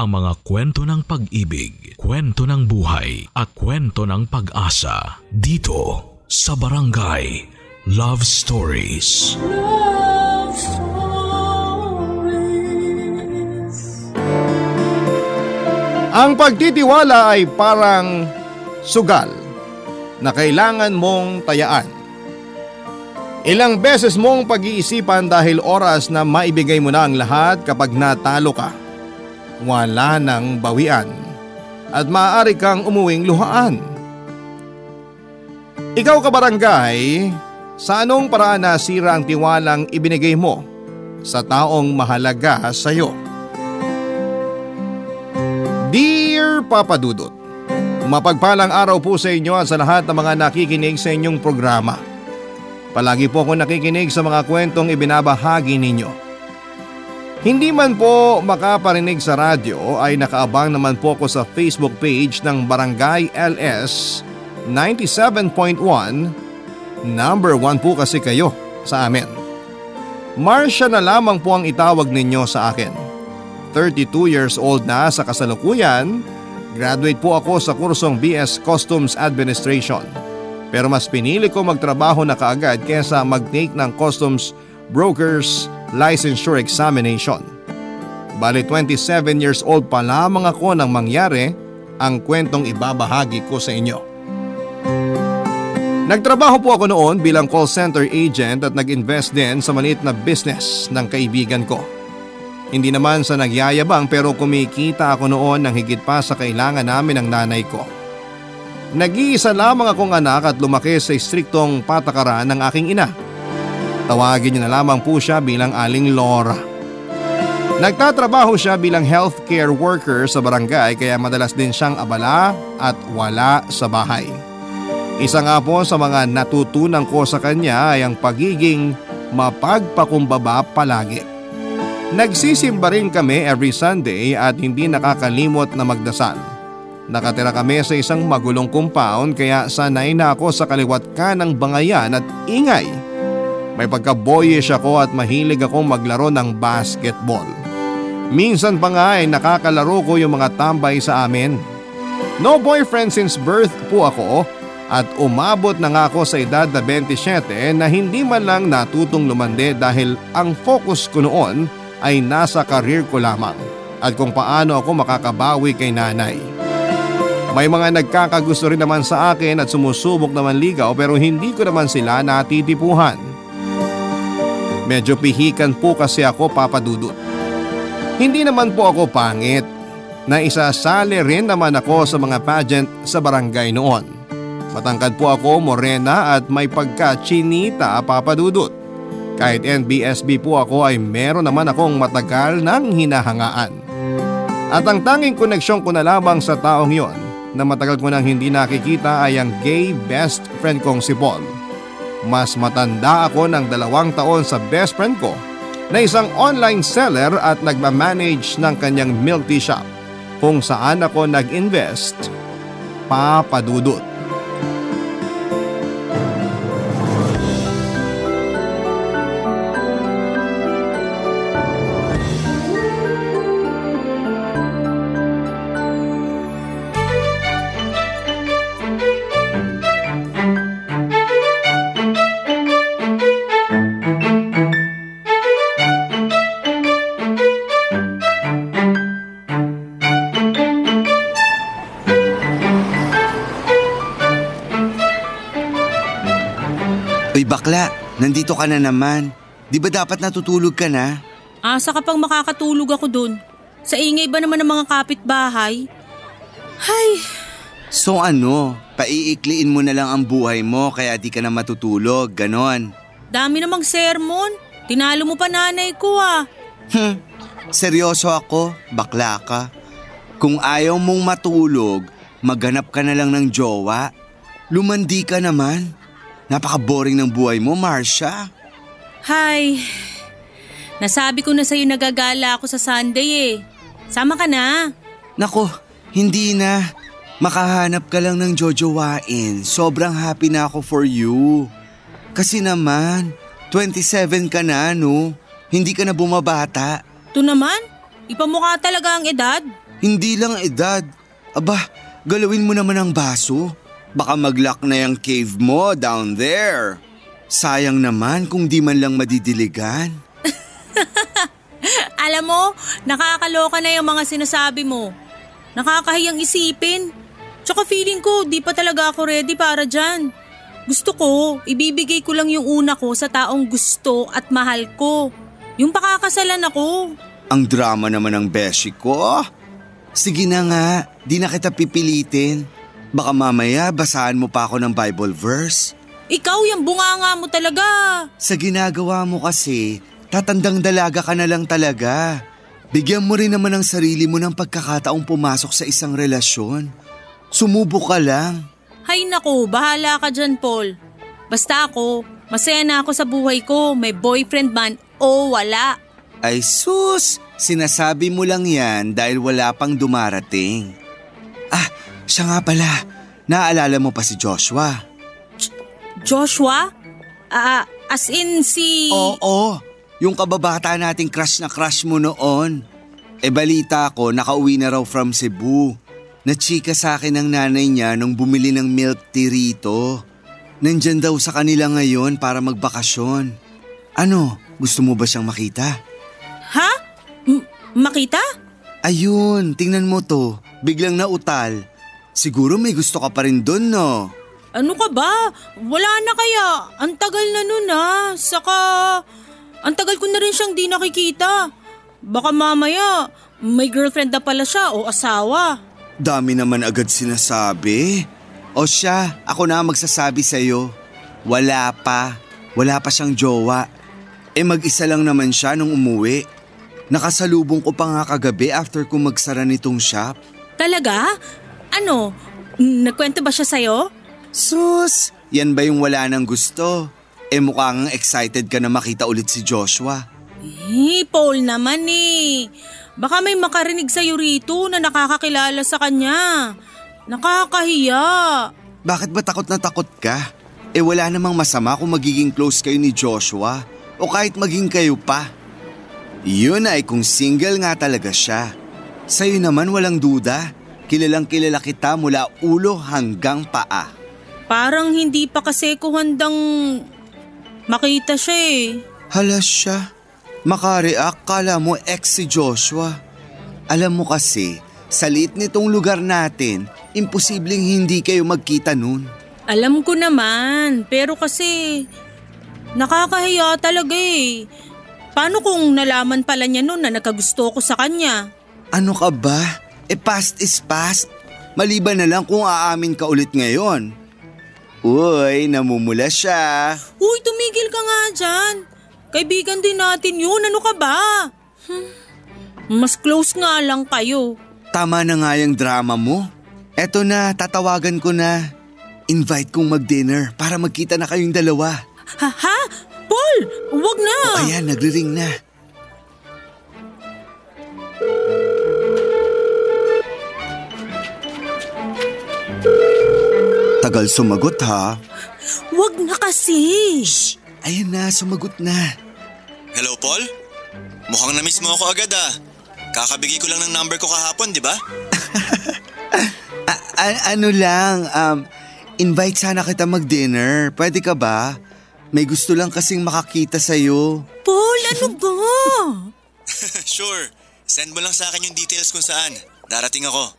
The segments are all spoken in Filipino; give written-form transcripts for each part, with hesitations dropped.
ang mga kwento ng pag-ibig, kwento ng buhay at kwento ng pag-asa dito sa Barangay Love Stories. Love Stories. Ang pagtitiwala ay parang sugal na kailangan mong tayaan. Ilang beses mong pag-iisipan dahil oras na maibigay mo na ang lahat kapag natalo ka. Wala nang bawian at maaari kang umuwing luhaan. Ikaw kabarangay, sa anong paraan nasira ang tiwalang ibinigay mo sa taong mahalaga sa iyo? Dear Papa Dudut, mapagpalang araw po sa inyo at sa lahat ng mga nakikinig sa inyong programa. Palagi po ako nakikinig sa mga kwentong ibinabahagi ninyo. Hindi man po makaparinig sa radyo ay nakaabang naman po ako sa Facebook page ng Barangay LS 97.1. Number 1 po kasi kayo sa amin. Marcia na lamang po ang itawag ninyo sa akin. 32 years old na sa kasalukuyan. Graduate po ako sa kursong BS Customs Administration. Pero mas pinili ko magtrabaho na kaagad kesa mag-take ng Customs Brokers Licensure Examination. Bali 27 years old pa lamang ako nang mangyari ang kwentong ibabahagi ko sa inyo. Nagtrabaho po ako noon bilang call center agent at nag-invest din sa maliit na business ng kaibigan ko. Hindi naman sa nagyayabang pero kumikita ako noon ng higit pa sa kailangan namin ng nanay ko. Nag-iisa lamang akong anak at lumaki sa istriktong patakaran ng aking ina. Tawagin niyo na lamang po siya bilang Aling Laura. Nagtatrabaho siya bilang healthcare worker sa barangay kaya madalas din siyang abala at wala sa bahay. Isa nga po sa mga natutunan ko sa kanya ay ang pagiging mapagpakumbaba palagi. Nagsisimba rin kami every Sunday at hindi nakakalimot na magdasal. Nakatira kami sa isang magulong compound kaya sanay na ako sa kaliwat ka ng bangayan at ingay. May pagka-boyish ako at mahilig akong maglaro ng basketball. Minsan pa nga ay nakakalaro ko yung mga tambay sa amin. No boyfriend since birth po ako at umabot na nga ako sa edad na 27 na hindi man lang natutong lumande dahil ang focus ko noon ay nasa career ko lamang at kung paano ako makakabawi kay nanay. May mga nagkakagusto rin naman sa akin at sumusubok naman ligaw pero hindi ko naman sila natitipuhan. Medyo pihikan po kasi ako, Papa Dudut. Hindi naman po ako pangit. Naisasali rin naman ako sa mga pageant sa barangay noon. Matangkad po ako, morena at may pagka-chinita, Papa Dudut. Kahit NBSB po ako ay meron naman akong matagal ng hinahangaan. At ang tanging koneksyon ko na lamang sa taong yon na matagal ko nang hindi nakikita ay ang gay best friend kong si Paul. Mas matanda ako ng 2 taon sa best friend ko na isang online seller at nagmamanage ng kanyang milk tea shop kung saan ako nag-invest, Papa Dudut. Bakla, nandito ka na naman. Di ba dapat natutulog ka na? Asa ka pang makakatulog ako dun. Sa ingay ba naman ng mga kapitbahay? Hay! So ano, paiikliin mo na lang ang buhay mo kaya di ka na matutulog, ganon. Dami namang sermon. Tinalo mo pa nanay ko ah. Seryoso ako, bakla ka. Kung ayaw mong matulog, maghanap ka na lang ng jowa. Lumandi ka naman. Napaka-boring ng buhay mo, Marcia. Hay, nasabi ko na sa'yo nagagala ako sa Sunday eh. Sama ka na. Nako, hindi na. Makahanap ka lang ng jojowain. Sobrang happy na ako for you. Kasi naman, 27 ka na, no? Hindi ka na bumabata. Ito naman, ipamukha talaga ang edad. Hindi lang edad. Aba, galawin mo naman ang baso. Baka mag-lock na yung cave mo down there. Sayang naman kung di man lang madidiligan. Alam mo, nakakaloka na yung mga sinasabi mo. Nakakahiyang isipin. Tsaka feeling ko, di pa talaga ako ready para dyan. Gusto ko, ibibigay ko lang yung una ko sa taong gusto at mahal ko. Yung pakakasalan ako. Ang drama naman ng beshi ko. Sige na nga, di na kita pipilitin. Baka mamaya basahan mo pa ako ng Bible verse. Ikaw yung bunganga mo talaga. Sa ginagawa mo kasi, tatandang dalaga ka na lang talaga. Bigyan mo rin naman ang sarili mo ng pagkakataong pumasok sa isang relasyon. Sumubok ka lang. Hay nako, bahala ka dyan, Paul. Basta ako, masaya na ako sa buhay ko, may boyfriend man o wala. Ay sus, sinasabi mo lang yan dahil wala pang dumarating. Ah, siya nga pala, naalala mo pa si Joshua? Joshua? As in si… Oo, yung kababata nating crush na crush mo noon. E balita ko, nakauwi na raw from Cebu. Nachika sa akin ang nanay niya nung bumili ng milk tea rito. Nandyan daw sa kanila ngayon para magbakasyon. Ano, gusto mo ba siyang makita? Ha? Makita? Ayun, tingnan mo to. Biglang nautal. Siguro may gusto ka pa rin doon, no? Ano ka ba? Wala na kaya. Ang tagal na nun, ha? Saka, ang tagal ko na rin siyang di nakikita. Baka mamaya, may girlfriend na pala siya o asawa. Dami naman agad sinasabi. O siya, ako na magsasabi sa'yo. Wala pa. Wala pa siyang jowa. Eh mag-isa lang naman siya nung umuwi. Nakasalubong ko pa nga kagabi after kong magsara nitong shop. Talaga? Ano? Nagkwento ba siya sa'yo? Sus! Yan ba yung wala nang gusto? Eh mukhang excited ka na makita ulit si Joshua. Eh, Paul naman eh. Baka may makarinig sa'yo rito na nakakakilala sa kanya. Nakakahiya. Bakit ba takot na takot ka? Eh wala namang masama kung magiging close kayo ni Joshua o kahit maging kayo pa. Yun ay kung single nga talaga siya. Sa'yo naman walang duda. Kilalang kilala kita mula ulo hanggang paa. Parang hindi pa kasi ko handang makita siya eh. Hala siya. Makareact kala mo ex si Joshua. Alam mo kasi, sa liit nitong lugar natin, imposibleng hindi kayo magkita nun. Alam ko naman, pero kasi nakakahiya talaga eh. Paano kung nalaman pala niya nun na nagkagusto ko sa kanya? Ano ka ba? Eh past is past, maliban na lang kung aamin ka ulit ngayon. Uy, namumula siya. Uy, tumigil ka nga dyan. Kaibigan din natin yun, ano ka ba? Mas close nga lang kayo. Tama na nga yung drama mo. Eto na, tatawagan ko na. Invite kong mag-dinner para magkita na kayong dalawa. Ha? Paul, wag na. O ayan, nagri-ring na. Tagal sumagot ha. Wag na kasi. Shh! Ayan na, sumagot na. Hello, Paul? Mukhang na-miss mo ako agad ah. Kakabigay ko lang ng number ko kahapon, di ba? Ano lang, invite sana kita mag-dinner. Pwede ka ba? May gusto lang kasing makakita sa'yo. Paul, ano ba? Sure. Send mo lang sa akin yung details kung saan. Darating ako.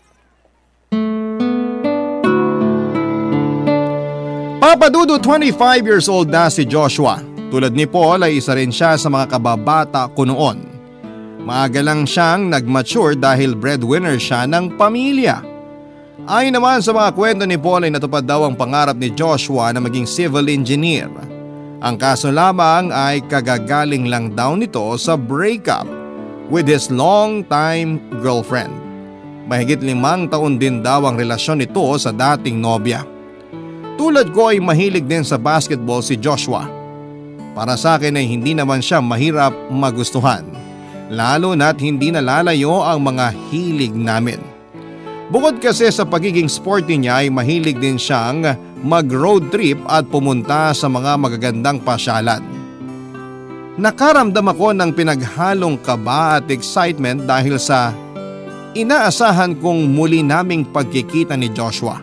Papadudo, 25 years old na si Joshua. Tulad ni Paul ay isa rin siya sa mga kababata ko noon. Maaga lang siyang nag-mature dahil breadwinner siya ng pamilya. Ayon naman sa mga kwento ni Paul ay natupad daw ang pangarap ni Joshua na maging civil engineer. Ang kaso lamang ay kagagaling lang daw nito sa breakup with his long-time girlfriend. Mahigit 5 taon din daw ang relasyon nito sa dating nobya. Tulad ko ay mahilig din sa basketball si Joshua. Para sa akin ay hindi naman siya mahirap magustuhan, lalo na't hindi nalalayo ang mga hilig namin. Bukod kasi sa pagiging sporty niya ay mahilig din siyang mag-road trip at pumunta sa mga magagandang pasyalan. Nakaramdam ako ng pinaghalong kaba at excitement dahil sa Inaasahan kong muli naming pagkikita ni Joshua.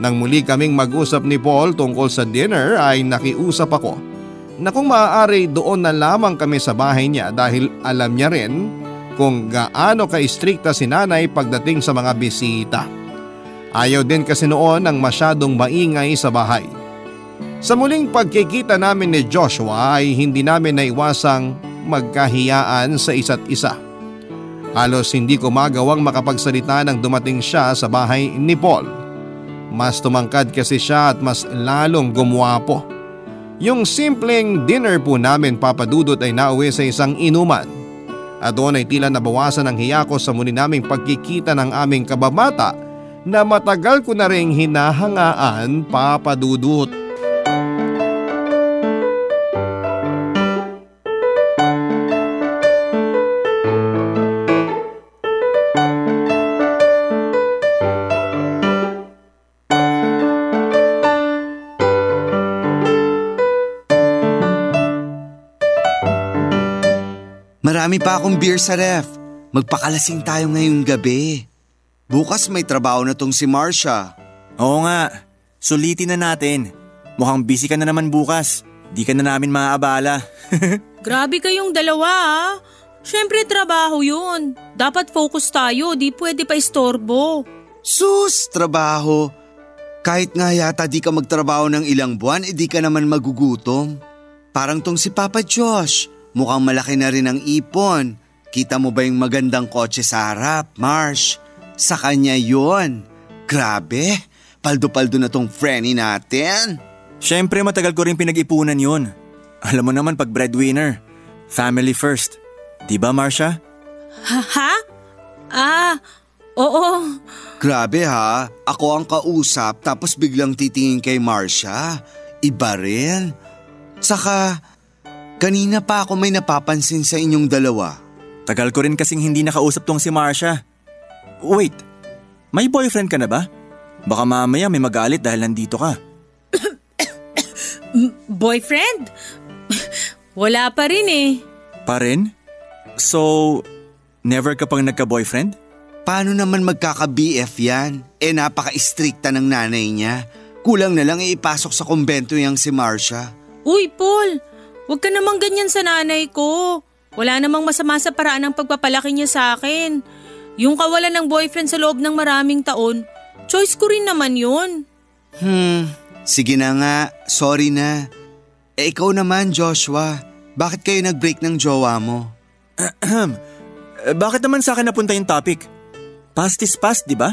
Nang muli kaming mag-usap ni Paul tungkol sa dinner ay nakiusap ako na kung maaari doon na lamang kami sa bahay niya dahil alam niya rin kung gaano ka-strikta si nanay pagdating sa mga bisita. Ayaw din kasi noon ang masyadong maingay sa bahay. Sa muling pagkikita namin ni Joshua ay hindi namin naiwasang magkahiyaan sa isa't isa. Halos hindi ko magawang makapagsalita nang dumating siya sa bahay ni Paul. Mas tumangkad kasi siya at mas lalong gumwapo. Yung simpleng dinner po namin, papadudot, ay nauwi sa isang inuman. At doon ay tila nabawasan ang hiya ko sa muli naming pagkikita ng aming kababata na matagal ko na ring hinahangaan, papadudot. Marami pa akong beer sa ref. Magpakalasing tayo ngayong gabi. Bukas may trabaho na tong si Marcia. Oo nga, sulitin na natin. Mukhang busy ka na naman bukas. Di ka na namin maaabala. Grabe kayong dalawa ah. Siyempre trabaho yun. Dapat focus tayo, di pwede pa istorbo. Sus, trabaho. Kahit nga yata di ka magtrabaho ng ilang buwan, di ka naman magugutom. Parang tong si Papa Josh. Mukhang malaki na rin ang ipon. Kita mo ba yung magandang kotse sa harap, Marsh? Sa kanya yun. Grabe, paldo-paldo na tong Frenny natin. Siyempre matagal ko rin pinag-ipunan yun. Alam mo naman pag breadwinner, family first. Diba, Marcia? Ha? Ah, oo. Grabe ha, ako ang kausap tapos biglang titingin kay Marcia. Iba rin. Saka... kanina pa ako may napapansin sa inyong dalawa. Tagal ko rin kasing hindi nakausap tong si Marcia. Wait, may boyfriend ka na ba? Baka mamaya may magalit dahil nandito ka. Boyfriend? Wala pa rin eh. Pa rin? So, never ka pang nagka-boyfriend? Paano naman magkaka-BF yan? Eh napaka-strikta ng nanay niya. Kulang na lang ipasok sa kumbento yang si Marcia. Uy, Paul! Huwag ka namang ganyan sa nanay ko. Wala namang masama sa paraan ng pagpapalaki niya sa akin. Yung kawalan ng boyfriend sa loob ng maraming taon, choice ko rin naman yun. Sige na nga, sorry na. Eh ikaw naman, Joshua, bakit kayo nag-break ng jowa mo? Bakit naman sa akin napunta yung topic? Past is past, di ba?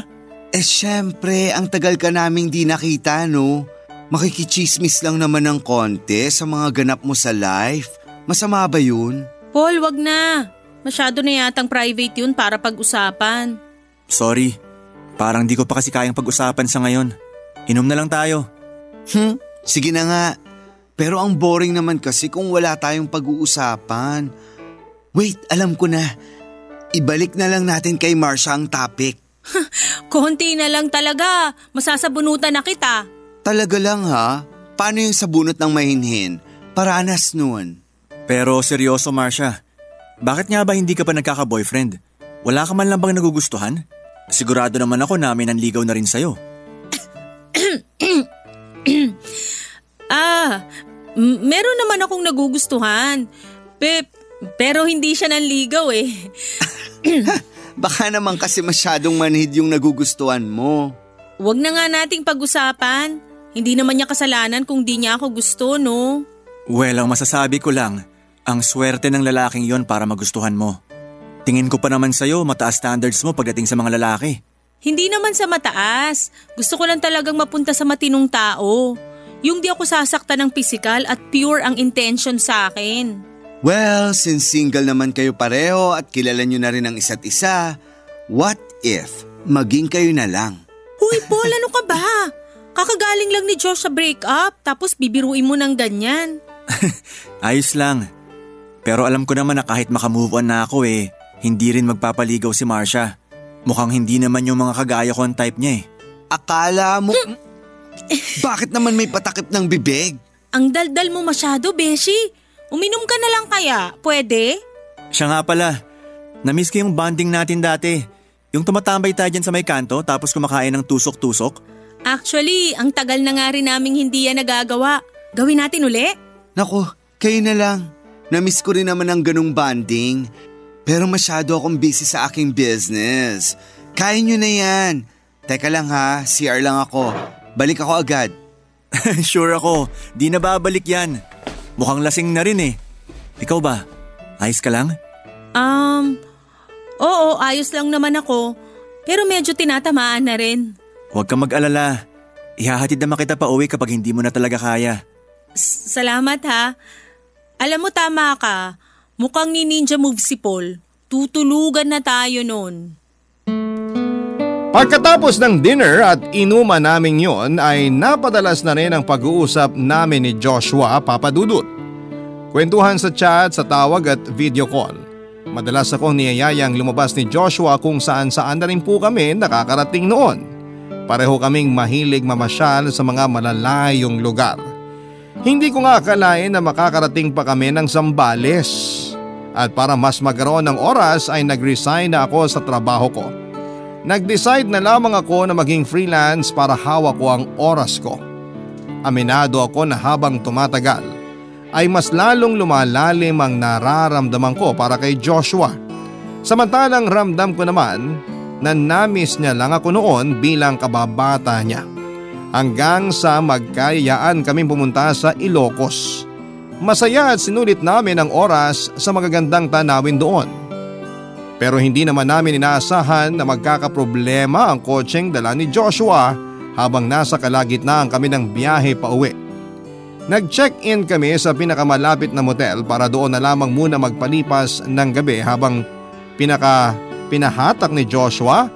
Eh syempre, ang tagal ka naming di nakita, no? Makikichismis lang naman ng konti sa mga ganap mo sa life. Masama ba yun? Paul, wag na. Masyado na yatang private yun para pag-usapan. Sorry, parang di ko pa kasi kayang pag-usapan sa ngayon. Inom na lang tayo. Sige na nga. Pero ang boring naman kasi kung wala tayong pag-uusapan. Wait, alam ko na. Ibalik na lang natin kay Marcia ang topic. Konti na lang talaga. Masasabunutan na kita. Talaga lang ha? Paano yung sabunot ng mahinhin? Paranas nun. Pero seryoso, Marcia. Bakit nga ba hindi ka pa nagkaka-boyfriend? Wala ka man lang bang nagugustuhan? Sigurado naman ako na may nanligaw na rin sa'yo. Meron naman akong nagugustuhan. Pero hindi siya nanligaw eh. Baka naman kasi masyadong manhid yung nagugustuhan mo. Wag na nga nating pag-usapan. Hindi naman niya kasalanan kung di niya ako gusto, no? Well, ang masasabi ko lang, ang swerte ng lalaking yon para magustuhan mo. Tingin ko pa naman sa'yo, mataas standards mo pagdating sa mga lalaki. Hindi naman sa mataas. Gusto ko lang talagang mapunta sa matinong tao. Yung di ako sasaktan ng pisikal at pure ang intention sa akin. Well, since single naman kayo pareho at kilala nyo na rin ang isa't isa, what if maging kayo na lang? Uy, Paul, ano ka ba? Kakagaling lang ni Josh sa breakup tapos bibiruin mo ng ganyan. Ayos lang. Pero alam ko naman na kahit makamove on na ako eh, hindi rin magpapaligaw si Marcia. Mukhang hindi naman yung mga kagaya ko ang type niya eh. Akala mo… Bakit naman may patakip ng bibig? Ang daldal mo masyado, Beshi. Uminom ka na lang kaya, pwede? Siya nga pala, namiss ko yung bonding natin dati. Yung tumatambay tayo dyan sa may kanto tapos kumakain ng tusok-tusok? Actually, ang tagal na nga rin naming hindi yan nagagawa. Gawin natin uli? Naku, kayo na lang. Namiss ko rin naman ang ganung bonding. Pero masyado akong busy sa aking business. Kaya nyo na yan. Teka lang ha, CR lang ako. Balik ako agad. Sure ako, di na babalik yan. Mukhang lasing na rin eh. Ikaw ba? Ayos ka lang? Oo, ayos lang naman ako. Pero medyo tinatamaan na rin. Huwag kang mag-alala. Ihahatid naman kita pa uwi kapag hindi mo na talaga kaya. Salamat ha. Alam mo tama ka. Mukhang ni Ninja Move si Paul. Tutulugan na tayo nun. Pagkatapos ng dinner at inuman namin yon ay napadalas na rin ang pag-uusap namin ni Joshua, Papa Dudut. Kwentuhan sa chat, sa tawag at video call. Madalas akong niyayayang lumabas ni Joshua kung saan-saan na rin po kami nakakarating noon. Pareho kaming mahilig mamasyal sa mga malalayong lugar. Hindi ko nga akalain na makakarating pa kami ng Zambales. At para mas magkaroon ng oras ay nag-resign na ako sa trabaho ko. Nag-decide na lamang ako na maging freelance para hawak ko ang oras ko. Aminado ako na habang tumatagal ay mas lalong lumalalim ang nararamdaman ko para kay Joshua. Samantalang ramdam ko naman na namiss niya lang ako noon bilang kababata niya. Hanggang sa magkayaan kaming pumunta sa Ilocos. Masaya at sinulit namin ang oras sa magagandang tanawin doon. Pero hindi naman namin inaasahan na magkakaproblema ang kotseng dala ni Joshua habang nasa kalagitnaan kami ng biyahe pa uwi. Nag-check-in kami sa pinakamalapit na motel para doon na lamang muna magpalipas ng gabi habang pinahatak ni Joshua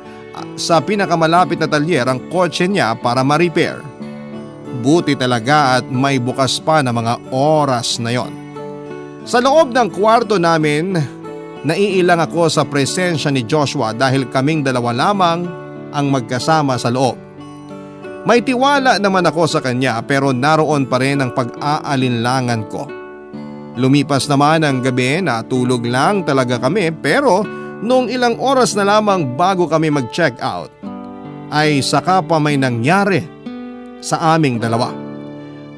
sa pinakamalapit na talyer ang kotse niya para ma-repair. Buti talaga at may bukas pa na mga oras na yon. Sa loob ng kwarto namin, naiilang ako sa presensya ni Joshua dahil kaming dalawa lamang ang magkasama sa loob. May tiwala naman ako sa kanya pero naroon pa rin ang pag-aalinlangan ko. Lumipas naman ang gabi na tulog lang talaga kami pero noong ilang oras na lamang bago kami mag-check out ay saka pa may nangyari sa aming dalawa.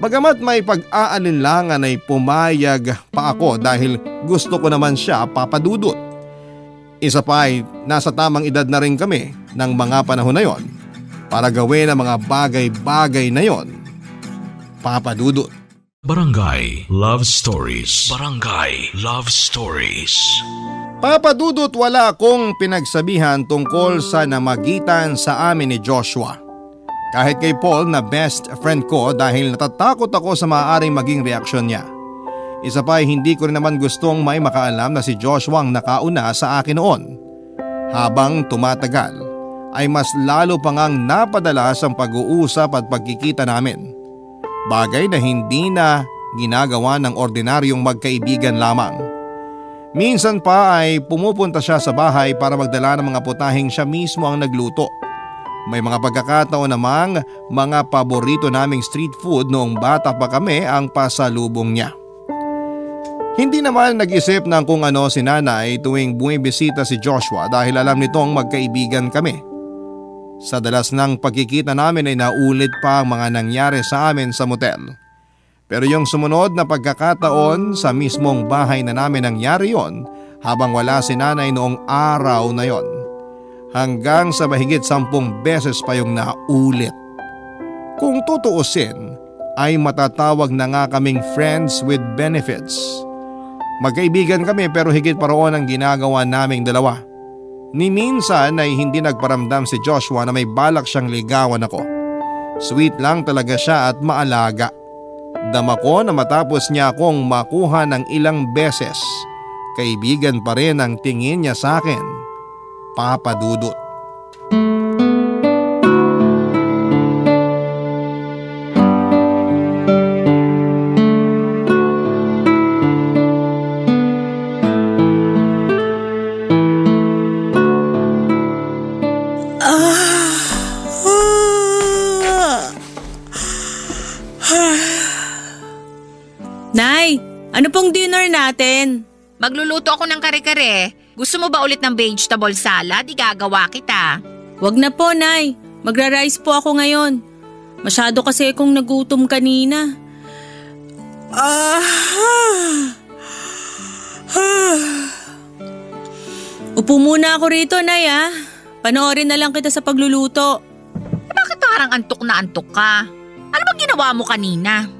Bagamat may pag-aalinlangan ay pumayag pa ako dahil gusto ko naman siya, Papa Dudut. Isa pa ay nasa tamang edad na rin kami ng mga panahon na yon para gawin ang mga bagay-bagay na yon, Papa Dudut. Barangay Love Stories. Barangay Love Stories. Papa Dudut, wala akong pinagsabihan tungkol sa namagitan sa amin ni Joshua. Kahit kay Paul na best friend ko dahil natatakot ako sa maaaring maging reaksyon niya. Isa pa ay hindi ko rin naman gustong may makaalam na si Joshua ang nakauna sa akin noon. Habang tumatagal ay mas lalo pa ngang napadalas ang pag-uusap at pagkikita namin. Bagay na hindi na ginagawa ng ordinaryong magkaibigan lamang. Minsan pa ay pumupunta siya sa bahay para magdala ng mga putaheng siya mismo ang nagluto. May mga pagkakataon namang mga paborito naming street food noong bata pa kami ang pasalubong niya. Hindi naman nag-isip ng kung ano si nanay tuwing bumibisita si Joshua dahil alam nitong magkaibigan kami. Sa dalas ng pagkikita namin ay naulit pa ang mga nangyari sa amin sa motel. Pero yung sumunod na pagkakataon sa mismong bahay na namin nangyari yon habang wala si nanay noong araw na yon. Hanggang sa mahigit 10 beses pa yung naulit. Kung tutuusin ay matatawag na nga kaming friends with benefits. Magkaibigan kami pero higit pa roon ang ginagawa naming dalawa. Niminsan ay hindi nagparamdam si Joshua na may balak siyang ligawan ako. Sweet lang talaga siya at maalaga. Dama ko na matapos niya akong makuha ng ilang beses, kaibigan pa rin ang tingin niya sa akin, Papa Dudut. Ano pong dinner natin? Magluluto ako ng kare-kare Gusto mo ba ulit ng vegetable salad? Igagawa kita. Wag na po, Nay. Magra-rice po ako ngayon. Masyado kasi akong nagutom kanina. Upo muna ako rito, Nay, ah. Panoorin na lang kita sa pagluluto. Bakit parang antok na antok ka? Ano bang ginawa mo kanina?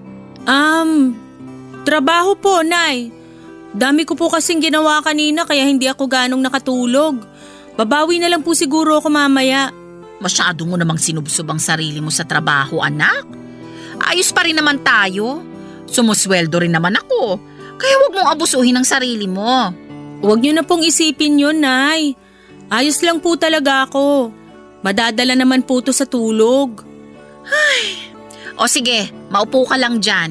Trabaho po, Nay. Dami ko po kasing ginawa kanina kaya hindi ako ganong nakatulog. Babawi na lang po siguro ako mamaya. Masyado mo namang sinubsob ang sarili mo sa trabaho, anak. Ayos pa rin naman tayo. Sumusweldo rin naman ako. Kaya huwag mong abusuhin ang sarili mo. Huwag niyo na pong isipin yun, Nay. Ayos lang po talaga ako. Madadala naman po to sa tulog. Ay, o sige, maupo ka lang dyan.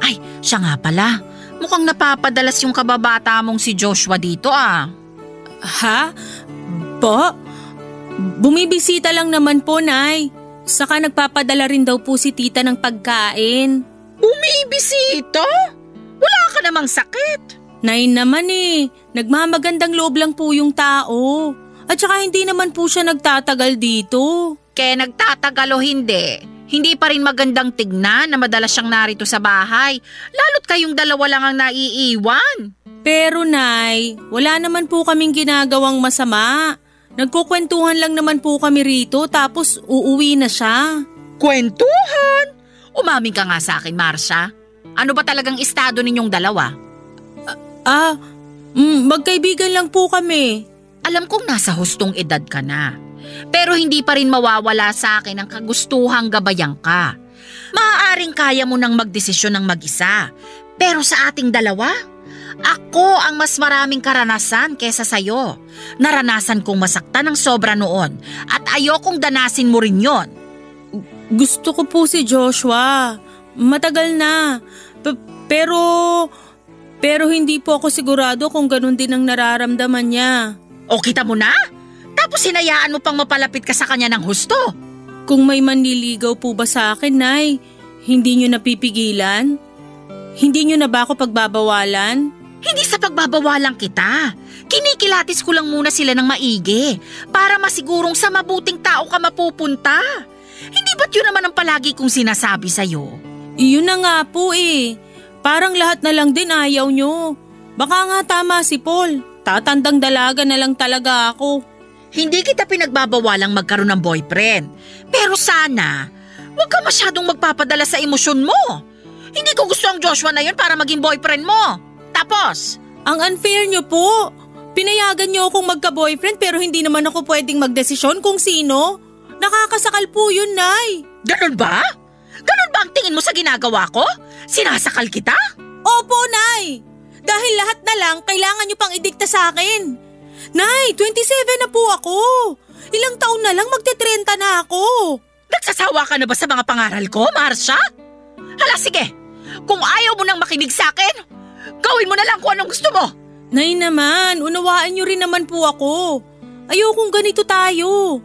Ay, siya nga pala. Mukhang napapadalas yung kababata mong si Joshua dito, ah. Ha? Po? Bumibisita lang naman po, Nay. Saka nagpapadala rin daw po si tita ng pagkain. Bumibisita? Wala ka namang sakit. Nay naman eh. Nagmamagandang loob lang po yung tao. At saka hindi naman po siya nagtatagal dito. Kaya nagtatagal o hindi? Hindi pa rin magandang tignan na madalas siyang narito sa bahay, lalo't kayong dalawa lang ang naiiwan. Pero Nay, wala naman po kaming ginagawang masama. Nagkukwentuhan lang naman po kami rito tapos uuwi na siya. Kwentuhan? Umamin ka nga sa akin, Marsha. Ano ba talagang estado ninyong dalawa? Magkaibigan lang po kami. Alam kong nasa hustong edad ka na. Pero hindi pa rin mawawala sa akin ang kagustuhang gabayan ka. Maaaring kaya mo nang magdesisyon ng mag-isa. Pero sa ating dalawa, ako ang mas maraming karanasan kesa sa'yo. Naranasan kong masaktan ng sobra noon at ayokong danasin mo rin yon. Gusto ko po si Joshua. Matagal na. Pero hindi po ako sigurado kung ganun din ang nararamdaman niya. O kita mo na? Tapos hinayaan mo pang mapalapit ka sa kanya ng husto. Kung may manliligaw po ba sa akin, Nay, hindi nyo napipigilan? Hindi nyo na ba ako pagbabawalan? Hindi sa pagbabawalan kita. Kinikilatis ko lang muna sila ng maigi para masigurong sa mabuting tao ka mapupunta. Hindi ba't yun naman ang palagi kong sinasabi sa'yo? Iyon na nga po eh. Parang lahat na lang din ayaw nyo. Baka nga tama si Paul. Tatandang dalaga na lang talaga ako. Hindi kita pinagbabawalang magkaroon ng boyfriend. Pero sana, huwag ka masyadong magpapadala sa emosyon mo. Hindi ko gusto ang Joshua na yun para maging boyfriend mo. Tapos? Ang unfair niyo po. Pinayagan niyo akong magka-boyfriend pero hindi naman ako pwedeng magdesisyon kung sino. Nakakasakal po yun, Nay. Ganun ba? Ganun ba ang tingin mo sa ginagawa ko? Sinasakal kita? Opo, Nay. Dahil lahat na lang, kailangan niyo pang idikta sa akin. Nay, 27 na po ako. Ilang taon na lang magte-30 na ako. Nagsasawa ka na ba sa mga pangaral ko, Marsha? Hala, sige. Kung ayaw mo nang makinig sa akin, gawin mo na lang kung anong gusto mo. Nay naman, unawaan niyo rin naman po ako. Ayokong ganito tayo.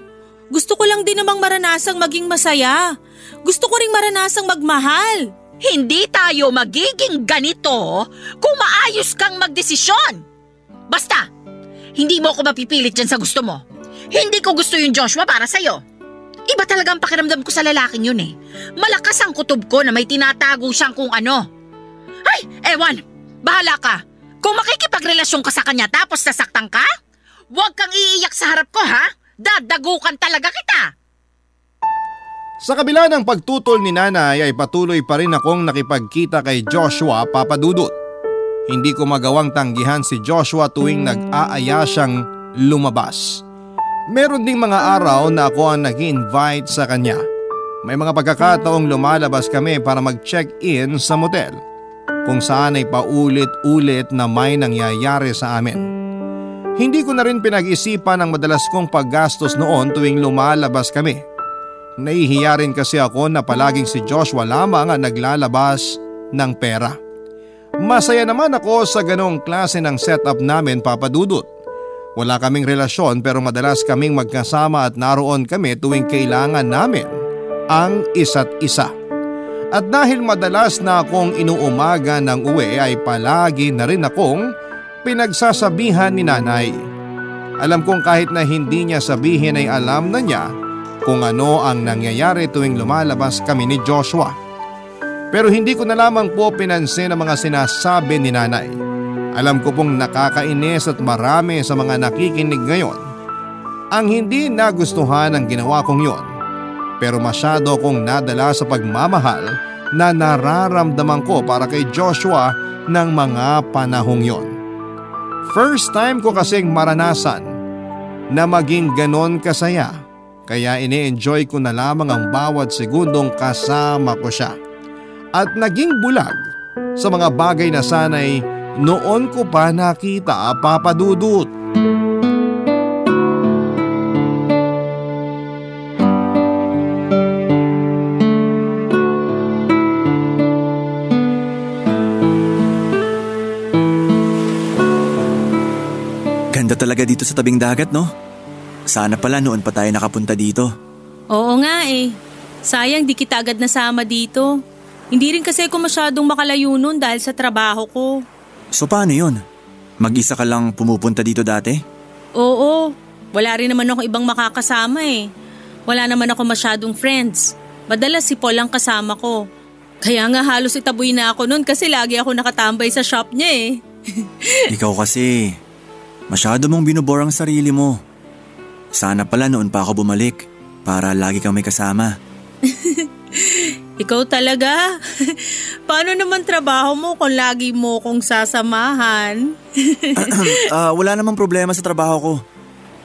Gusto ko lang din namang maranasang maging masaya. Gusto ko ring maranasang magmahal. Hindi tayo magiging ganito kung maayos kang magdesisyon. Basta, hindi mo ako mapipilit dyan sa gusto mo. Hindi ko gusto yung Joshua para sa'yo. Iba talaga ang pakiramdam ko sa lalaking yun eh. Malakas ang kutob ko na may tinatago siyang kung ano. Ay, ewan, bahala ka. Kung makikipagrelasyon ka sa kanya tapos nasaktan ka, huwag kang iiyak sa harap ko ha. Dadagukan talaga kita. Sa kabila ng pagtutol ni Nanay ay patuloy pa rin akong nakipagkita kay Joshua, Papa Dudut. Hindi ko magawang tanggihan si Joshua tuwing nag-aaya siyang lumabas. Meron ding mga araw na ako ang nag-invite sa kanya. May mga pagkakataong lumalabas kami para mag-check-in sa motel, kung saan ay paulit-ulit na may nangyayari sa amin. Hindi ko na rin pinag-isipan ang madalas kong paggastos noon tuwing lumalabas kami. Nahihiya rin kasi ako na palaging si Joshua lamang ang naglalabas ng pera. Masaya naman ako sa ganong klase ng setup namin, Papa Dudut. Wala kaming relasyon pero madalas kaming magkasama at naroon kami tuwing kailangan namin ang isa't isa. At dahil madalas na akong inuumaga ng uwi ay palagi na rin akong pinagsasabihan ni Nanay Alam kong kahit na hindi niya sabihin ay alam na niya kung ano ang nangyayari tuwing lumalabas kami ni Joshua. Pero hindi ko na lamang po pinansin ang mga sinasabi ni nanay. Alam ko pong nakakainis at marami sa mga nakikinig ngayon ang hindi nagustuhan ang ginawa kong yon. Pero masyado kong nadala sa pagmamahal na nararamdaman ko para kay Joshua ng mga panahong yon. First time ko kasing maranasan na maging ganon kasaya, kaya ini-enjoy ko na lamang ang bawat segundong kasama ko siya. At naging bulag sa mga bagay na sana'y noon ko pa nakita, Papa Dudut. Talaga dito sa tabing dagat, no? Sana pala noon pa tayo nakapunta dito. Oo nga eh. Sayang di kita agad nasama dito. Hindi rin kasi ako masyadong makalayo noon dahil sa trabaho ko. So paano yun? Mag-isa ka lang pumupunta dito dati? Oo. Wala rin naman ako ibang makakasama eh. Wala naman ako masyadong friends. Madalas si Paul ang kasama ko. Kaya nga halos itaboy na ako noon kasi lagi ako nakatambay sa shop niya eh. Ikaw kasi... masyado mong binubor ang sarili mo. Sana pala noon pa ako bumalik para lagi kang may kasama. Ikaw talaga? Paano naman trabaho mo kung lagi mo kong sasamahan? Wala namang problema sa trabaho ko.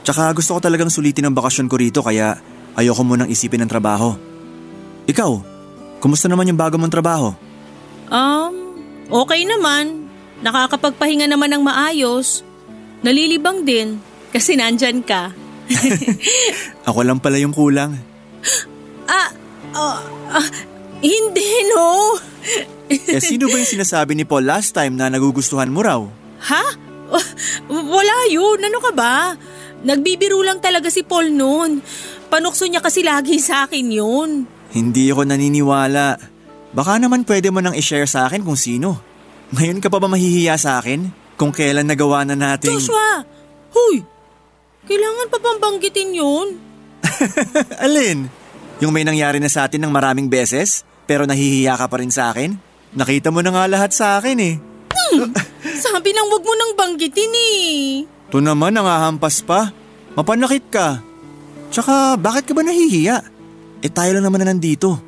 Tsaka gusto ko talagang sulitin ang bakasyon ko rito kaya ayoko munang isipin ang trabaho. Ikaw, kumusta naman yung bago mong trabaho? Okay naman. Nakakapagpahinga naman ng maayos. Nalilibang din kasi nandyan ka. Ako lang pala yung kulang. Hindi no. Eh sino ba yung sinasabi ni Paul last time na nagugustuhan mo raw? Ha? Wala yun. Ano ka ba? Nagbibiro lang talaga si Paul noon. Panukso niya kasi lagi sa akin yun. Hindi ako naniniwala. Baka naman pwede mo nang i-share sa akin kung sino. Ngayon ka pa ba mahihiya sa akin? Kung kailan nagawa na natin... Joshua! Hoy! Kailangan pa bang banggitin yun? Alin? Yung may nangyari na sa atin ng maraming beses, pero nahihiya ka pa rin sa akin? Nakita mo na nga lahat sa akin eh. Sabi nang wag mo nang banggitin eh. Ito naman, nangahampas pa. Mapanakit ka. Tsaka bakit ka ba nahihiya? Eh tayo lang naman na nandito.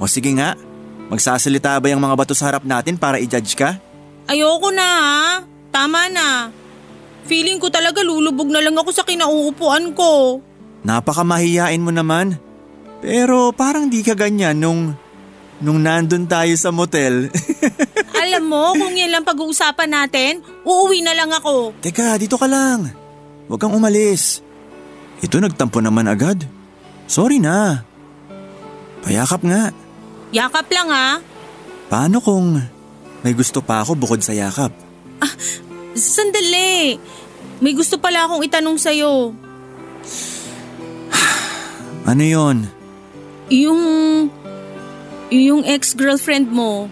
O sige nga, magsasalita ba yung mga bato sa harap natin para i-judge ka? Ayoko na ha. Tama na. Feeling ko talaga lulubog na lang ako sa kinauupuan ko. Napakamahiyain mo naman. Pero parang di ka ganyan nung nandun tayo sa motel. Alam mo, kung yan lang pag-uusapan natin, uuwi na lang ako. Teka, dito ka lang. Huwag kang umalis. Ito nagtampo naman agad. Sorry na. Payakap nga. Yakap lang ha. Paano kung may gusto pa ako bukod sa yakap? Sandali! May gusto pala akong itanong sa'yo. Ano yon? Yung ex-girlfriend mo,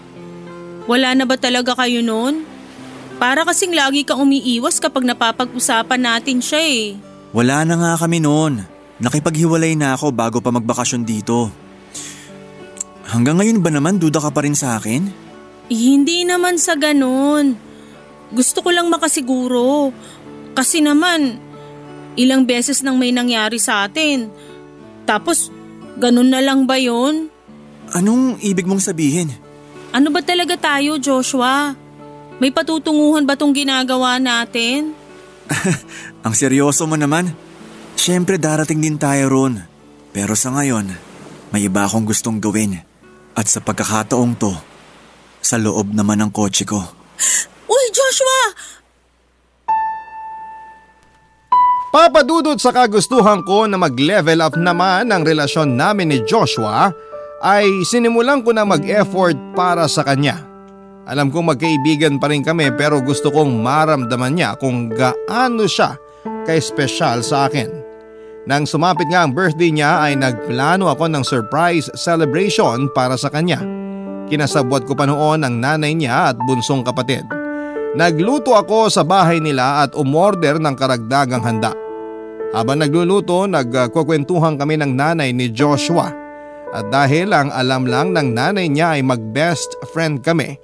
wala na ba talaga kayo nun? Para kasing lagi kang umiiwas kapag napapag-usapan natin siya eh. Wala na nga kami nun. Nakipaghiwalay na ako bago pa magbakasyon dito. Hanggang ngayon ba naman duda ka pa rin sa akin? Hindi naman sa ganun. Gusto ko lang makasiguro. Kasi naman, ilang beses nang may nangyari sa atin. Tapos, ganun na lang ba yun? Anong ibig mong sabihin? Ano ba talaga tayo, Joshua? May patutunguhan ba tong ginagawa natin? Ang seryoso mo naman. Siyempre darating din tayo roon. Pero sa ngayon, may iba akong gustong gawin. At sa pagkakataong to, sa loob naman ng kotse ko. Uy, Joshua! Papadudod sa kagustuhan ko na mag-level up naman ang relasyon namin ni Joshua ay sinimulan ko na mag-effort para sa kanya. Alam kong magkaibigan pa rin kami pero gusto kong maramdaman niya kung gaano siya ka-espesyal sa akin. Nang sumapit nga ang birthday niya ay nagplano ako ng surprise celebration para sa kanya. Kinasabwat ko pa noon ang nanay niya at bunsong kapatid. Nagluto ako sa bahay nila at umorder ng karagdagang handa. Habang nagluluto, nagkukwentuhan kami ng nanay ni Joshua. At dahil ang alam lang ng nanay niya ay mag-best friend kami,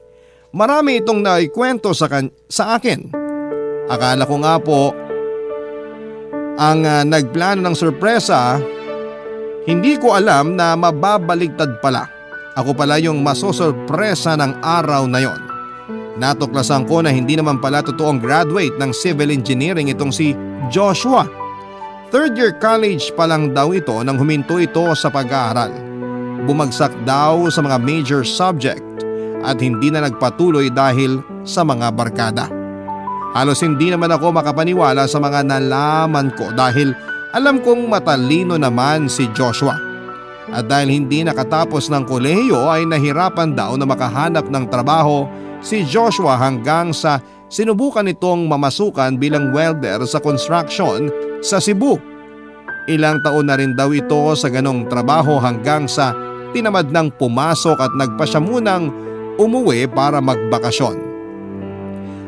marami itong naikwento sa akin. Akala ko nga po, ang nagplano ng sorpresa, hindi ko alam na mababaligtad pala. Ako pala yung masosorpresa ng araw na yon. Natuklasan ko na hindi naman pala totoong graduate ng civil engineering itong si Joshua. Third year college pa lang daw ito nang huminto ito sa pag-aaral. Bumagsak daw sa mga major subject at hindi na nagpatuloy dahil sa mga barkada. Halos hindi naman ako makapaniwala sa mga nalaman ko dahil alam kong matalino naman si Joshua. At dahil hindi nakatapos ng kolehiyo ay nahirapan daw na makahanap ng trabaho si Joshua hanggang sa sinubukan itong mamasukan bilang welder sa construction sa Cebu. Ilang taon na rin daw ito sa ganong trabaho hanggang sa tinamad ng pumasok at nagpasya munang umuwi para magbakasyon.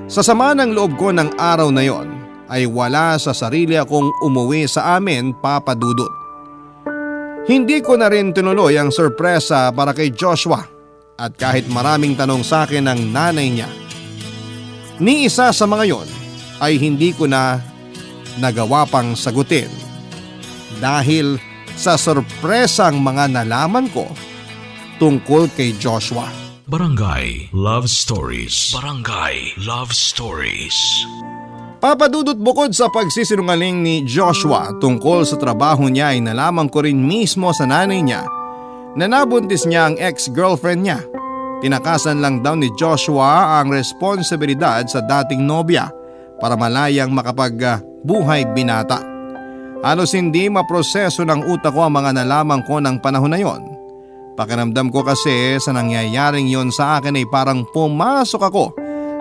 Sa sama ng loob ko ng araw na yon, ay wala sa sarili akong umuwi sa amin, Papa Dudut. Hindi ko na rin tinuloy ang sorpresa para kay Joshua at kahit maraming tanong sa akin ng nanay niya. Ni isa sa mga yon ay hindi ko na nagawa pang sagutin dahil sa sorpresang mga nalaman ko tungkol kay Joshua. Barangay Love Stories. Barangay Love Stories. Papadudot, bukod sa pagsisinungaling ni Joshua tungkol sa trabaho niya ay nalaman ko rin mismo sa nanay niya na nabuntis niya ang ex-girlfriend niya. Tinakasan lang daw ni Joshua ang responsibilidad sa dating nobya para malayang makapagbuhay binata. Halos hindi maproseso ng utak ko ang mga nalaman ko ng panahon na yon. Pakiramdam ko kasi sa nangyayaring yon sa akin ay parang pumasok ako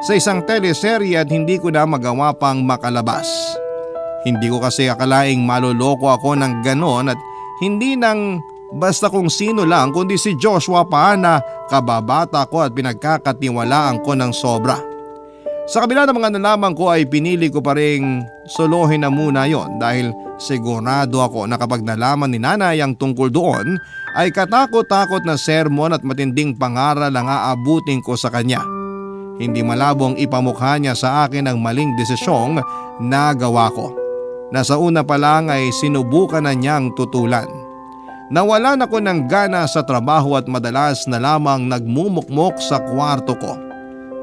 sa isang teleserye at hindi ko na magawa pang makalabas. Hindi ko kasi akalaing maloloko ako ng ganon at hindi nang basta kung sino lang kundi si Joshua pa na kababata ko at pinagkakatiwalaan ko ng sobra. Sa kabila ng mga nalaman ko ay pinili ko pa ring solohin na muna yon dahil sigurado ako na kapag nalaman ni nanay ang tungkol doon ay katakot-takot na sermon at matinding pangaral ang aabutin ko sa kanya. Hindi malabong ipamukha niya sa akin ang maling desisyong nagawa ko. Nasa una pa lang ay sinubukan na niyang tutulan. Nawalan ako ng gana sa trabaho at madalas na lamang nagmumukmok sa kwarto ko.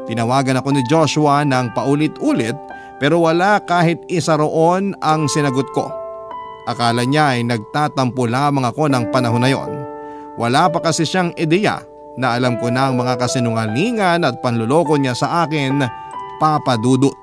Tinawagan ako ni Joshua ng paulit-ulit pero wala kahit isa roon ang sinagot ko. Akala niya ay nagtatampo lamang ako ng panahon na yon. Wala pa kasi siyang ideya na alam ko na ang mga kasinungalingan at panluloko niya sa akin, Papa Dudut.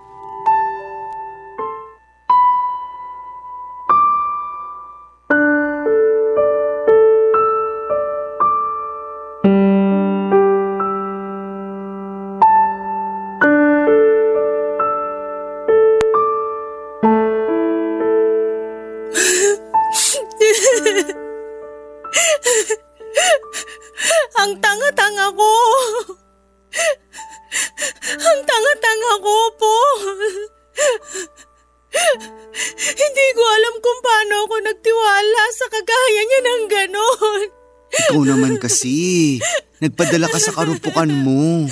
Nagpadala ka sa karupukan mo.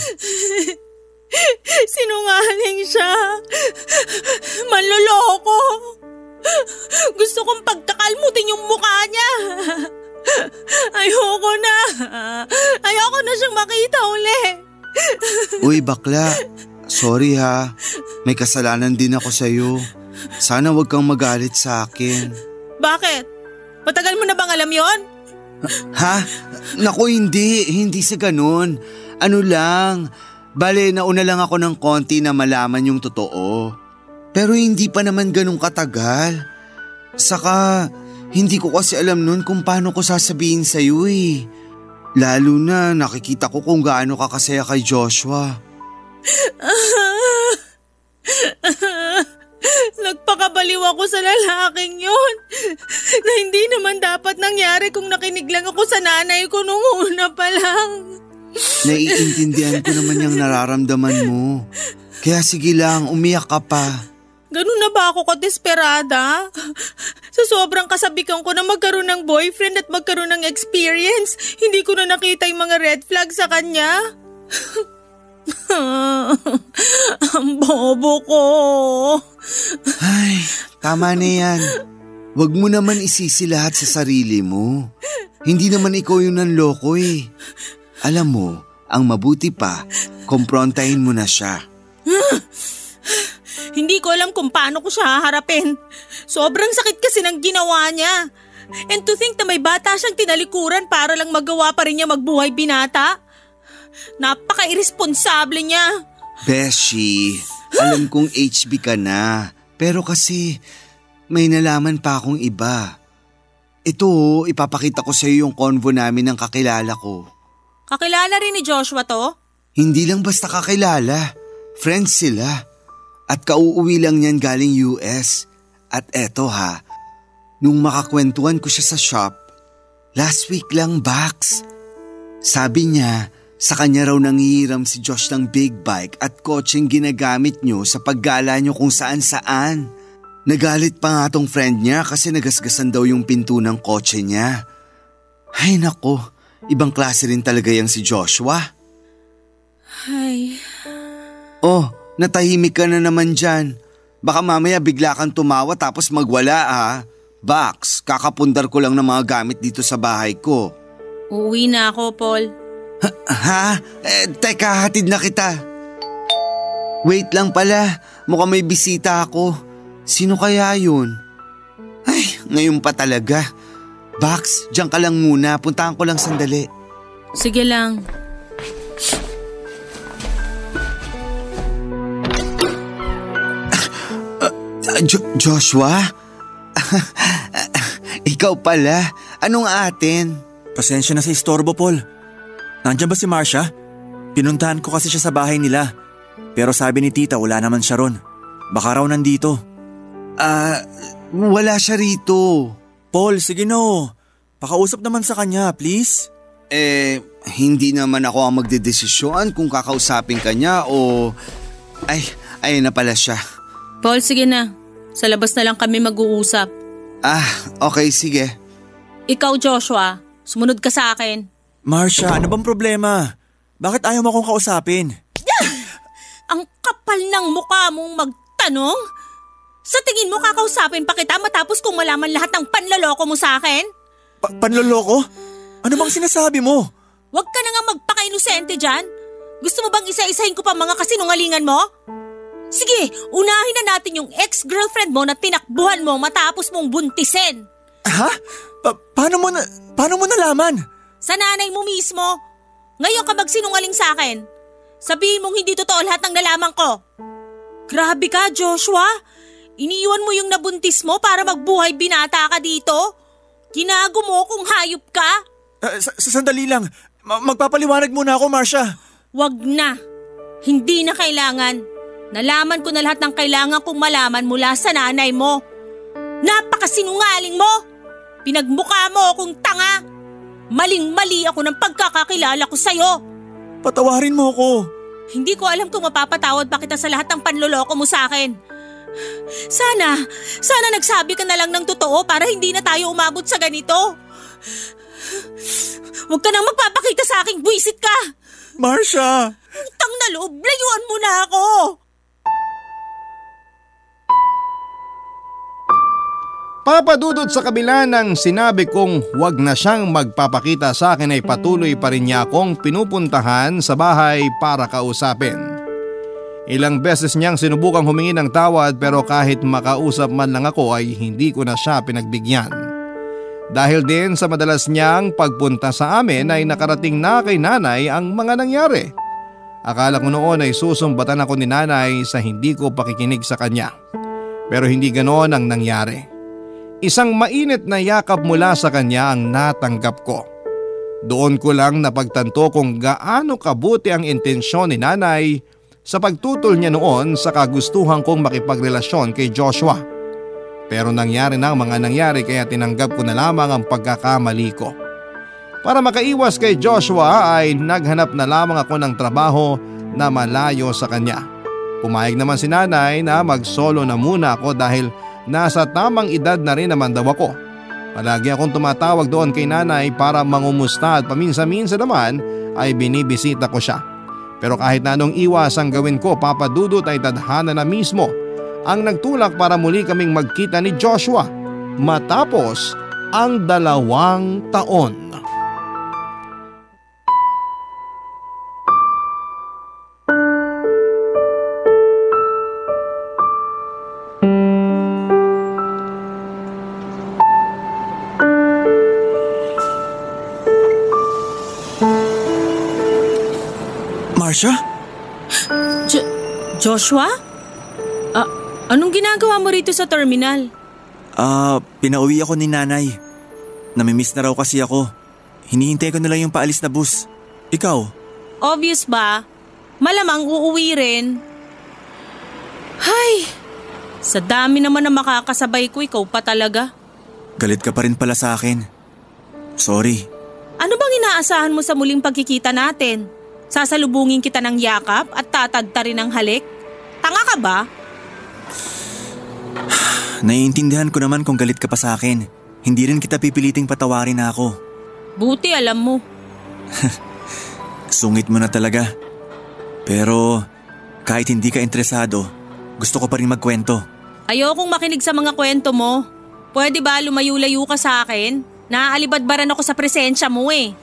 Sinungaling siya. Manloloko. Gusto kong pagkakalmutin yung mukha niya. Ayoko na. Ayoko na siyang makita uli. Uy bakla, sorry ha. May kasalanan din ako sa'yo. Sana huwag kang magalit sa akin. Bakit? Matagal mo na bang alam yon? Ha? Naku, hindi sa ganun. Ano lang, bale nauna lang ako ng konti na malaman yung totoo. Pero hindi pa naman ganun katagal. Saka, hindi ko kasi alam nun kung paano ko sasabihin sa'yo eh. Lalo na nakikita ko kung gaano ka kasaya kay Joshua. Nagpakabaliw ako sa lalaking yun na hindi naman dapat nangyari kung nakinig lang ako sa nanay ko nung una pa lang. Naiintindihan ko naman yung nararamdaman mo. Kaya sige lang, umiyak ka pa. Ganun na ba ako kadesperada? Sa sobrang kasabikan ko na magkaroon ng boyfriend at magkaroon ng experience, hindi ko na nakita yung mga red flag sa kanya. Ang bobo ko. Ay, tama na yan. Huwag mo naman isisi lahat sa sarili mo. Hindi naman ikaw yung nanloko eh. Alam mo, ang mabuti pa, komprontahin mo na siya. Hindi ko alam kung paano ko siya haharapin. Sobrang sakit kasi ng ginawa niya. And to think na may bata siyang tinalikuran para lang magawa pa rin niya magbuhay binata. Napaka-irresponsable niya. Beshi, alam kong HB ka na. Pero kasi may nalaman pa akong iba. Ito, ipapakita ko sa iyo yung convo namin ng kakilala ko. Kakilala rin ni Joshua to? Hindi lang basta kakilala. Friends sila. At kauuwi lang niyan galing US. At eto ha, nung makakwentuhan ko siya sa shop, last week lang, Bax. Sabi niya, sa kanya raw nanghihiram si Josh ng big bike at kotseng ginagamit niyo sa paggala niyo kung saan-saan. Nagalit pa nga tong friend niya kasi nagasgasan daw yung pinto ng kotse niya. Ay nako, ibang klase rin talaga yang si Joshua. Ay. Oh, natahimik ka na naman dyan. Baka mamaya bigla kang tumawa tapos magwala ha. Bax, kakapundar ko lang ng mga gamit dito sa bahay ko. Uwi na ako, Paul. Ha? Teka, hatid na kita. Wait lang pala, mukhang may bisita ako. Sino kaya yun? Ay, ngayon pa talaga. Bax, dyan ka lang muna. Puntahan ko lang sandali. Sige lang. Joshua? Ikaw pala. Anong atin? Pasensya na sa istorbo, Paul. Nandiyan ba si Marcia? Pinuntahan ko kasi siya sa bahay nila. Pero sabi ni tita wala naman siya ron. Baka raw nandito. Wala siya rito. Paul, sige no. Pakausap naman sa kanya, please. Hindi naman ako ang magdedesisyon kung kakausapin kanya o... Ay na pala siya. Paul, sige na. Sa labas na lang kami mag-uusap. Okay, sige. Ikaw, Joshua, sumunod ka sa akin. Marcia, ano bang problema? Bakit ayaw mo akong kausapin? Ang kapal ng mukha mong magtanong? Sa tingin mo kakausapin pa kita matapos kung malaman lahat ng panloloko mo sa akin? Panloloko? Ano bang sinasabi mo? Huwag ka na nga magpaka-inosente dyan. Gusto mo bang isa-isahin ko pa mga kasinungalingan mo? Sige, unahin na natin yung ex-girlfriend mo na tinakbuhan mo matapos mong buntisin. Ha? Paano mo nalaman? Sa nanay mo mismo. Ngayon ka magsinungaling sa akin. Sabihin mong hindi totoo lahat ng nalaman ko. Grabe ka, Joshua. Iniiwan mo yung nabuntis mo para magbuhay binata ka dito? Ginago mo kung hayop ka? Sandali lang. Magpapaliwanag muna ako, Marcia. Wag na. Hindi na kailangan. Nalaman ko na lahat ng kailangan kong malaman mula sa nanay mo. Napakasinungaling mo! Pinagmukha mo akong tanga! Maling-mali ako ng pagkakakilala ko sa'yo! Patawarin mo ako! Hindi ko alam kung mapapatawad pa kita sa lahat ng panloloko mo sa akin. Sana nagsabi ka na lang ng totoo para hindi na tayo umabot sa ganito. Huwag ka nang magpapakita sa akin, buwisit ka! Marcia! Utang na loob, layuan mo na ako! Papadudod sa kabila ng sinabi kong huwag na siyang magpapakita sa akin ay patuloy pa rin niya akong pinupuntahan sa bahay para kausapin. Ilang beses niyang sinubukang humingi ng tawad pero kahit makausap man lang ako ay hindi ko na siya pinagbigyan. Dahil din sa madalas niyang pagpunta sa amin ay nakarating na kay nanay ang mga nangyari. Akala ko noon ay susumbatan ako ni nanay sa hindi ko pakikinig sa kanya. Pero hindi ganoon ang nangyari. Isang mainit na yakap mula sa kanya ang natanggap ko. Doon ko lang napagtanto kung gaano kabuti ang intensyon ni nanay sa pagtutol niya noon sa kagustuhan kong makipagrelasyon kay Joshua. Pero nangyari na ang mga nangyari kaya tinanggap ko na lamang ang pagkakamali ko. Para makaiwas kay Joshua ay naghanap na lamang ako ng trabaho na malayo sa kanya. Pumayag naman si nanay na mag-solo na muna ako dahil nasa tamang edad na rin naman daw ako. Palagi akong tumatawag doon kay nanay para mangumusta at paminsan-minsan naman ay binibisita ko siya. Pero kahit na anong iwas ang gawin ko, Papa Dudut, ay tadhana na mismo ang nagtulak para muli kaming magkita ni Joshua matapos ang 2 taon. Joshua? Anong ginagawa mo rito sa terminal? Pinauwi ako ni nanay. Namimiss na raw kasi ako. Hinihintay ko na lang yung paalis na bus. Ikaw? Obvious ba? Malamang uuwi rin. Hay! Sa dami naman na makakasabay ko, ikaw pa talaga. Galit ka pa rin pala sa akin. Sorry. Ano bang inaasahan mo sa muling pagkikita natin? Sasalubungin kita ng yakap at tatadta rin ng halik? Tanga ka ba? Naiintindihan ko naman kung galit ka pa sa akin. Hindi rin kita pipiliting patawarin na ako. Buti alam mo. Sungit mo na talaga. Pero kahit hindi ka interesado, gusto ko pa rin magkwento. Ayokong makinig sa mga kwento mo. Pwede ba lumayo-layo ka sa akin? Naaalibadbaran ako sa presensya mo eh.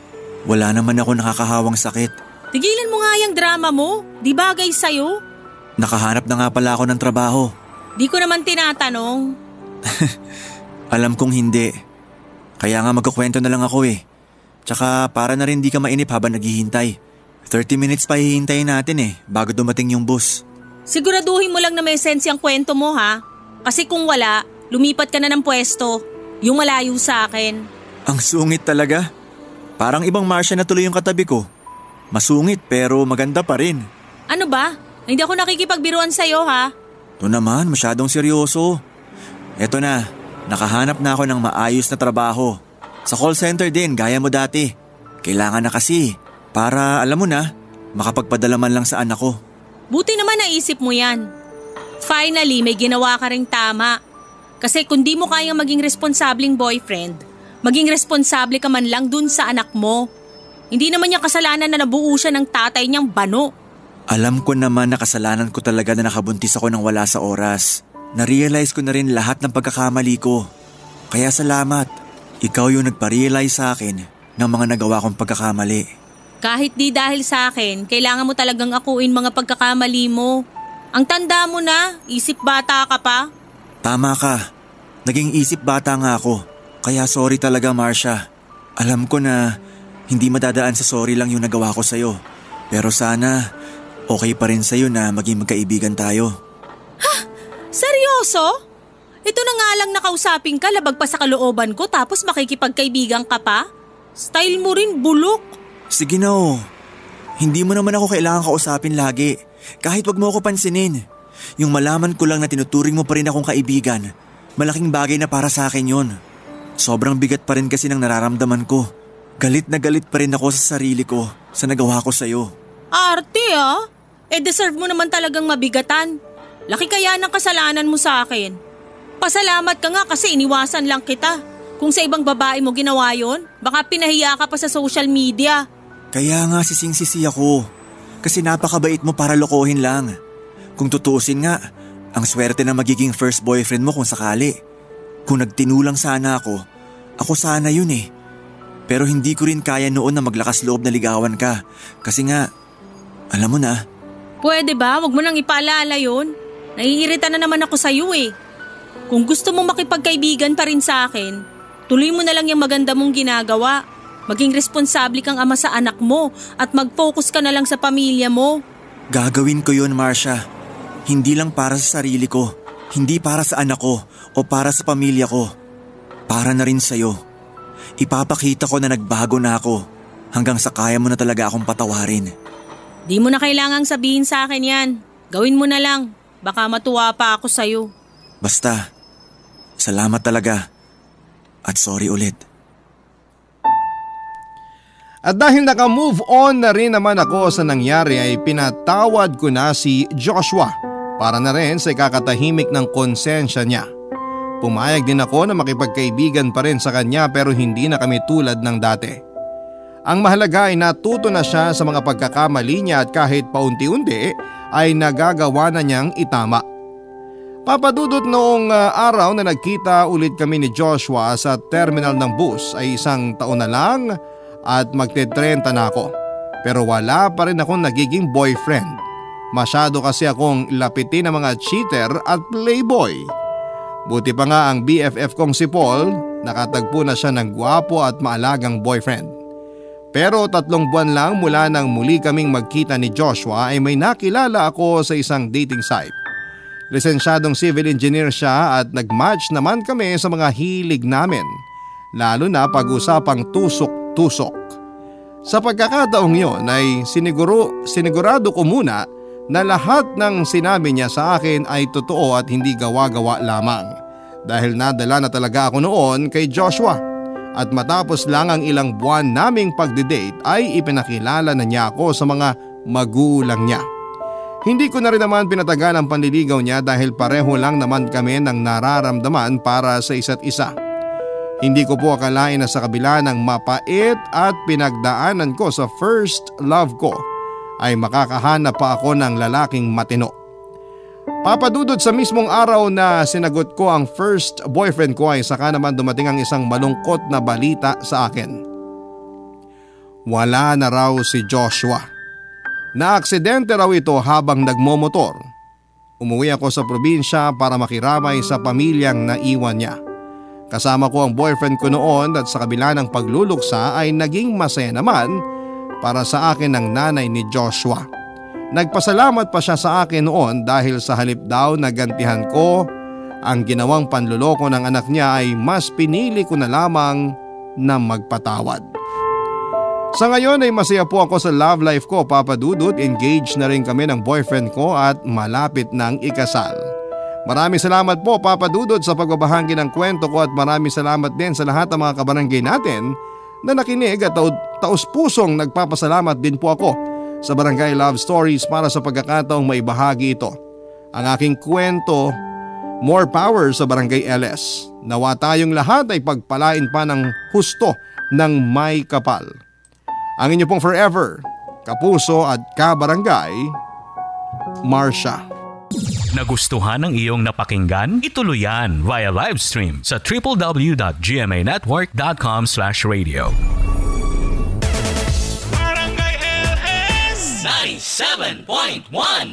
Wala naman ako nakakahawang sakit. Tigilan mo nga yung drama mo, di bagay sa'yo. Nakahanap na nga pala ako ng trabaho. Di ko naman tinatanong. Alam kong hindi. Kaya nga magkukwento na lang ako eh. Tsaka para na rin di ka mainip habang naghihintay. 30 minutes pa hihintayin natin eh, bago dumating yung bus. Siguraduhin mo lang na may sense yung kwento mo ha. Kasi kung wala, lumipat ka na ng pwesto. Yung malayo sa akin. Ang sungit talaga. Parang ibang Marsha na tuloy yung katabi ko. Masungit pero maganda pa rin. Ano ba? Hindi ako nakikipagbiruan sa'yo ha? Ito naman, masyadong seryoso. Eto na, nakahanap na ako ng maayos na trabaho. Sa call center din, gaya mo dati. Kailangan na kasi, para alam mo na, makapagpadala man lang sa anak ko. Buti naman naisip mo yan. Finally, may ginawa ka ring tama. Kasi kung di mo kayang maging responsabling boyfriend, maging responsable ka man lang dun sa anak mo. Hindi naman niya kasalanan na nabuo siya ng tatay niyang bano. Alam ko naman na kasalanan ko talaga na nakabuntis ako ng wala sa oras. Narealize ko na rin lahat ng pagkakamali ko. Kaya salamat. Ikaw yung nagpa-realize sa akin ng mga nagawa kong pagkakamali. Kahit di dahil sa akin, kailangan mo talagang akuin mga pagkakamali mo. Ang tanda mo na, isip bata ka pa. Tama ka. Naging isip bata nga ako. Kaya sorry talaga, Marsha. Alam ko na hindi madadaan sa sorry lang yung nagawa ko sa'yo. Pero sana okay pa rin sa'yo na maging magkaibigan tayo. Ha? Seryoso? Ito na nga lang nakausapin ka, labag pa sa kalooban ko tapos makikipagkaibigan ka pa? Style mo rin, bulok. Sige na oh. Hindi mo naman ako kailangan kausapin lagi. Kahit wag mo ako pansinin. Yung malaman ko lang na tinuturing mo pa rin akong kaibigan, malaking bagay na para sa akin yun. Sobrang bigat pa rin kasi ng nararamdaman ko. Galit na galit pa rin ako sa sarili ko sa nagawa ko sa'yo. Arte ah? Deserve mo naman talagang mabigatan. Laki kaya ng kasalanan mo sa akin. Pasalamat ka nga kasi iniwasan lang kita. Kung sa ibang babae mo ginawa yun, baka pinahiya ka pa sa social media. Kaya nga sising-sisi ako. Kasi napakabait mo para lokohin lang. Kung tutuusin nga, ang swerte na magiging first boyfriend mo kung sakali. Kung nagtinulang sana ako sana yun eh. Pero hindi ko rin kaya noon na maglakas loob na ligawan ka. Kasi nga, alam mo na. Pwede ba? Huwag mo nang ipaalala yun. Naiirita na naman ako sa'yo eh. Kung gusto mo makipagkaibigan pa rin sa akin, tuloy mo na lang yung maganda mong ginagawa. Maging responsable kang ama sa anak mo at mag-focus ka na lang sa pamilya mo. Gagawin ko yun, Marsha. Hindi lang para sa sarili ko. Hindi para sa anak ko o para sa pamilya ko. Para na rin sa'yo. Ipapakita ko na nagbago na ako hanggang sa kaya mo na talaga akong patawarin. Di mo na kailangang sabihin sa akin yan. Gawin mo na lang. Baka matuwa pa ako sa'yo. Basta, salamat talaga at sorry ulit. At dahil naka-move on na rin naman ako sa nangyari ay pinatawad ko na si Joshua para na rin sa ikakatahimik ng konsensya niya. Pumayag din ako na makipagkaibigan pa rin sa kanya pero hindi na kami tulad ng dati. Ang mahalaga ay natuto na siya sa mga pagkakamali niya at kahit paunti-unti ay nagagawa na niyang itama. Papadudot noong araw na nagkita ulit kami ni Joshua sa terminal ng bus ay 1 taon na lang at magte-30 na ako. Pero wala pa rin akong nagiging boyfriend. Masyado kasi akong lapitin ng mga cheater at playboy. Buti pa nga ang BFF kong si Paul, nakatagpo na siya ng gwapo at maalagang boyfriend. Pero 3 buwan lang mula nang muli kaming magkita ni Joshua ay may nakilala ako sa isang dating site. Lisensyadong civil engineer siya at nagmatch naman kami sa mga hilig namin, lalo na pag-usapang tusok-tusok. Sa pagkakataong yun ay sinigurado ko muna na lahat ng sinabi niya sa akin ay totoo at hindi gawa-gawa lamang. Dahil nadala na talaga ako noon kay Joshua at matapos lang ang ilang buwan naming pagdidate ay ipinakilala na niya ako sa mga magulang niya. Hindi ko na rin naman pinatagal ang panliligaw niya dahil pareho lang naman kami ng nararamdaman para sa isa't isa. Hindi ko po akalain na sa kabila ng mapait at pinagdaanan ko sa first love ko ay makakahanap pa ako ng lalaking matino. Papadudod sa mismong araw na sinagot ko ang first boyfriend ko ay saka naman dumating ang isang malungkot na balita sa akin. Wala na raw si Joshua. Naaksidente raw ito habang nagmomotor. Umuwi ako sa probinsya para makiramay sa pamilyang naiwan niya. Kasama ko ang boyfriend ko noon at sa kabila ng pagluluksa ay naging masaya naman para sa akin ang nanay ni Joshua. Nagpasalamat pa siya sa akin noon dahil sa halip daw na gantihan ko ang ginawang panluloko ng anak niya ay mas pinili ko na lamang na magpatawad. Sa ngayon ay masaya po ako sa love life ko, Papa Dudut. Engaged na rin kami ng boyfriend ko at malapit ng ikasal. Maraming salamat po, Papa Dudut, sa pagbabahagi ng kwento ko at maraming salamat din sa lahat ng mga kabarangay natin na nakinig at taus-pusong nagpapasalamat din po ako sa Barangay Love Stories para sa pagkakataong maibahagi ito. Ang aking kwento, more power sa Barangay LS. Nawa tayong lahat ay pagpalain pa ng husto ng may kapal. Ang inyo pong forever, kapuso at kabarangay, Marsha. Nagustuhan ang iyong napakinggan? Ituloy yan via live stream sa www.gmanetwork.com/radio. Barangay LS 97.1